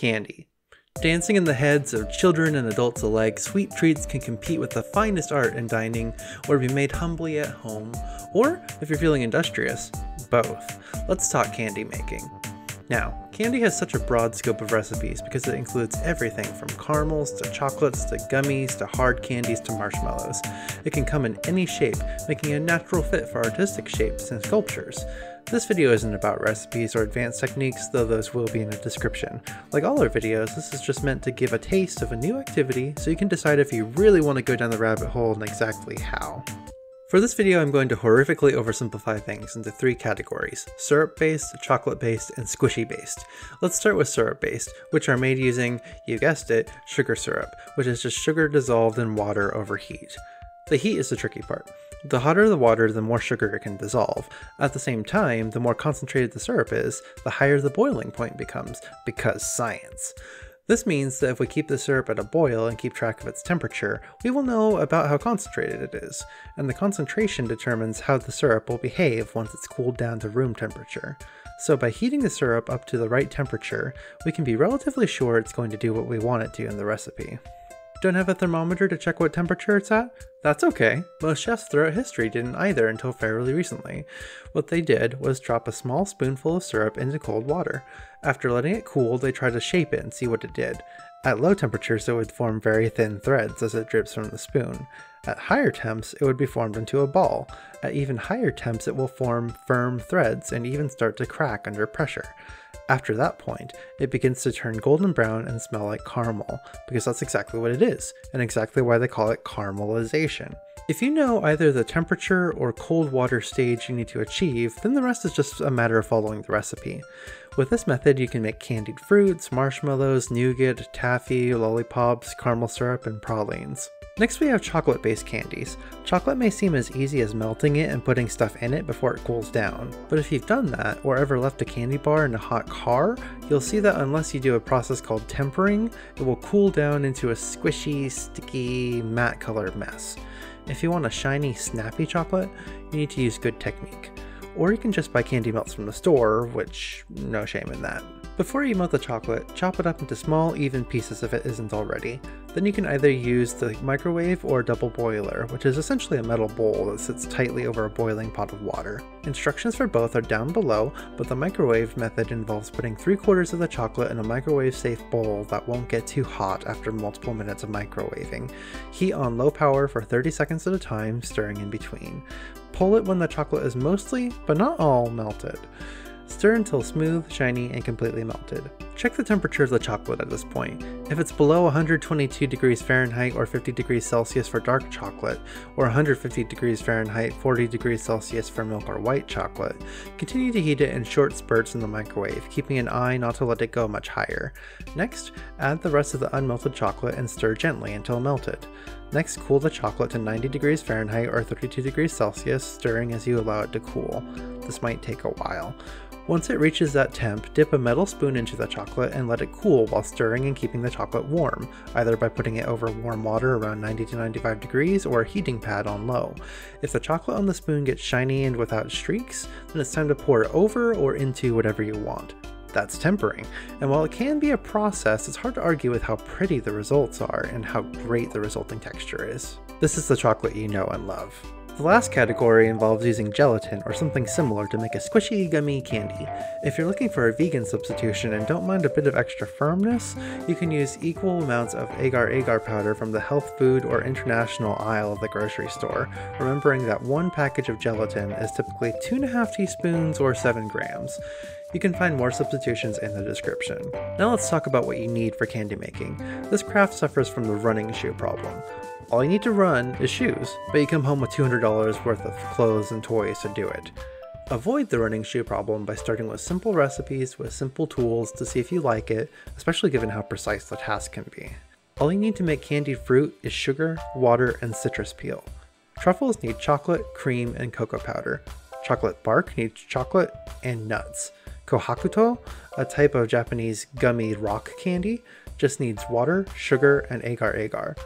candy. Dancing in the heads of children and adults alike, sweet treats can compete with the finest art in dining or be made humbly at home, or, if you're feeling industrious, both. Let's talk candy making. Now, candy has such a broad scope of recipes because it includes everything from caramels to chocolates to gummies to hard candies to marshmallows. It can come in any shape, making a natural fit for artistic shapes and sculptures. This video isn't about recipes or advanced techniques, though those will be in the description. Like all our videos, this is just meant to give a taste of a new activity so you can decide if you really want to go down the rabbit hole and exactly how. For this video, I'm going to horrifically oversimplify things into three categories: syrup-based, chocolate-based, and squishy-based. Let's start with syrup-based, which are made using, you guessed it, sugar syrup, which is just sugar dissolved in water over heat. The heat is the tricky part. The hotter the water, the more sugar it can dissolve. At the same time, the more concentrated the syrup is, the higher the boiling point becomes, because science. This means that if we keep the syrup at a boil and keep track of its temperature, we will know about how concentrated it is, and the concentration determines how the syrup will behave once it's cooled down to room temperature. So by heating the syrup up to the right temperature, we can be relatively sure it's going to do what we want it to in the recipe. Don't have a thermometer to check what temperature it's at? That's okay. Most chefs throughout history didn't either until fairly recently. What they did was drop a small spoonful of syrup into cold water. After letting it cool, they tried to shape it and see what it did. At low temperatures, it would form very thin threads as it drips from the spoon. At higher temps, it would be formed into a ball. At even higher temps, it will form firm threads and even start to crack under pressure. After that point, it begins to turn golden brown and smell like caramel, because that's exactly what it is, and exactly why they call it caramelization. If you know either the temperature or cold water stage you need to achieve, then the rest is just a matter of following the recipe. With this method, you can make candied fruits, marshmallows, nougat, taffy, lollipops, caramel syrup, and pralines. Next we have chocolate-based candies. Chocolate may seem as easy as melting it and putting stuff in it before it cools down, but if you've done that, or ever left a candy bar in a hot car, you'll see that unless you do a process called tempering, it will cool down into a squishy, sticky, matte-colored mess. If you want a shiny, snappy chocolate, you need to use good technique. Or you can just buy candy melts from the store, which, no shame in that. Before you melt the chocolate, chop it up into small, even pieces if it isn't already. Then you can either use the microwave or double boiler, which is essentially a metal bowl that sits tightly over a boiling pot of water. Instructions for both are down below, but the microwave method involves putting 3/4 of the chocolate in a microwave-safe bowl that won't get too hot after multiple minutes of microwaving. Heat on low power for 30 seconds at a time, stirring in between. Pull it when the chocolate is mostly, but not all, melted. Stir until smooth, shiny, and completely melted. Check the temperature of the chocolate at this point. If it's below 122 degrees Fahrenheit or 50 degrees Celsius for dark chocolate, or 150 degrees Fahrenheit, 40 degrees Celsius for milk or white chocolate, continue to heat it in short spurts in the microwave, keeping an eye not to let it go much higher. Next, add the rest of the unmelted chocolate and stir gently until melted. Next, cool the chocolate to 90 degrees Fahrenheit or 32 degrees Celsius, stirring as you allow it to cool. This might take a while. Once it reaches that temp, dip a metal spoon into the chocolate and let it cool while stirring and keeping the chocolate warm, either by putting it over warm water around 90 to 95 degrees or a heating pad on low. If the chocolate on the spoon gets shiny and without streaks, then it's time to pour it over or into whatever you want. That's tempering, and while it can be a process, it's hard to argue with how pretty the results are and how great the resulting texture is. This is the chocolate you know and love. The last category involves using gelatin or something similar to make a squishy, gummy candy. If you're looking for a vegan substitution and don't mind a bit of extra firmness, you can use equal amounts of agar-agar powder from the health food or international aisle of the grocery store, remembering that one package of gelatin is typically 2.5 teaspoons or 7 grams. You can find more substitutions in the description. Now let's talk about what you need for candy making. This craft suffers from the running shoe problem. All you need to run is shoes, but you come home with $200 worth of clothes and toys to do it. Avoid the running shoe problem by starting with simple recipes with simple tools to see if you like it, especially given how precise the task can be. All you need to make candied fruit is sugar, water, and citrus peel. Truffles need chocolate, cream, and cocoa powder. Chocolate bark needs chocolate and nuts. Kohakuto, a type of Japanese gummy rock candy, just needs water, sugar, and agar-agar.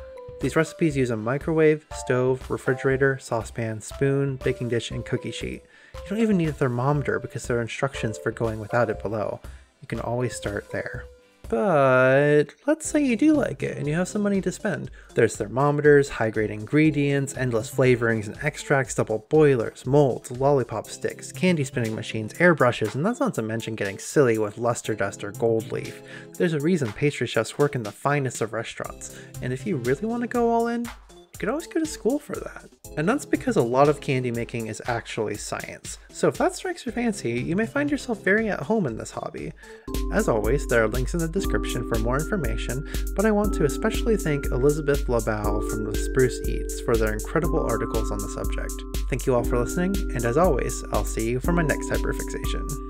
These recipes use a microwave, stove, refrigerator, saucepan, spoon, baking dish, and cookie sheet. You don't even need a thermometer because there are instructions for going without it below. You can always start there. But let's say you do like it and you have some money to spend. There's thermometers, high-grade ingredients, endless flavorings and extracts, double boilers, molds, lollipop sticks, candy spinning machines, airbrushes, and that's not to mention getting silly with luster dust or gold leaf. There's a reason pastry chefs work in the finest of restaurants, and if you really want to go all in, you could always go to school for that. And that's because a lot of candy making is actually science. So if that strikes your fancy, you may find yourself very at home in this hobby. As always, there are links in the description for more information, but I want to especially thank Elizabeth LaBau from The Spruce Eats for their incredible articles on the subject. Thank you all for listening, and as always, I'll see you for my next hyperfixation.